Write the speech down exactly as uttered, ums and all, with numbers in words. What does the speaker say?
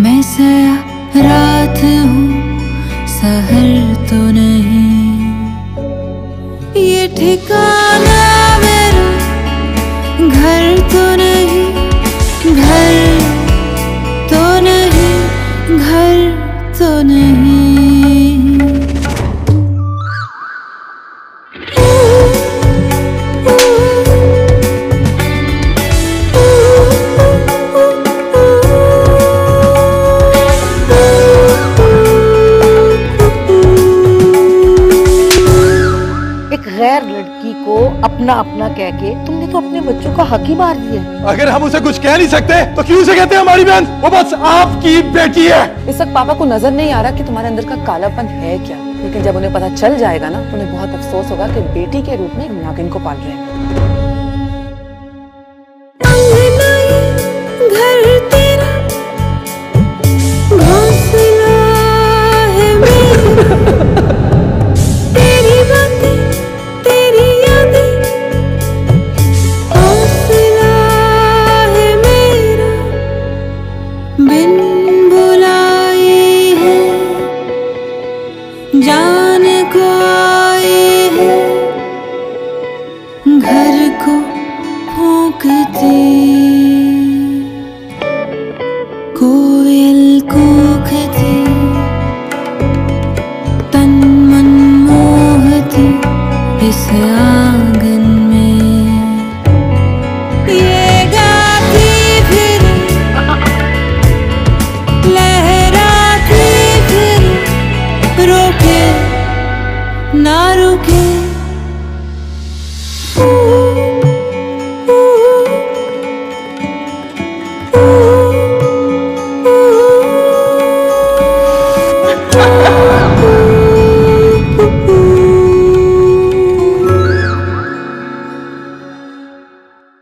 मैं सया रात हूँ, सहर तो नहीं। ये ठिकाना मेरा घर तो नहीं, घर तो नहीं, घर तो नहीं। गैर लड़की को अपना अपना कह के तुमने तो अपने बच्चों का हक ही मार दिया। अगर हम उसे कुछ कह नहीं सकते तो क्यों उसे कहते हैं हमारी बहन? वो बस आपकी बेटी है। इस वक्त पापा को नजर नहीं आ रहा कि तुम्हारे अंदर का कालापन है क्या, लेकिन जब उन्हें पता चल जाएगा ना, उन्हें बहुत अफसोस होगा कि बेटी के रूप में एक नागिन को पाल रहे हैं।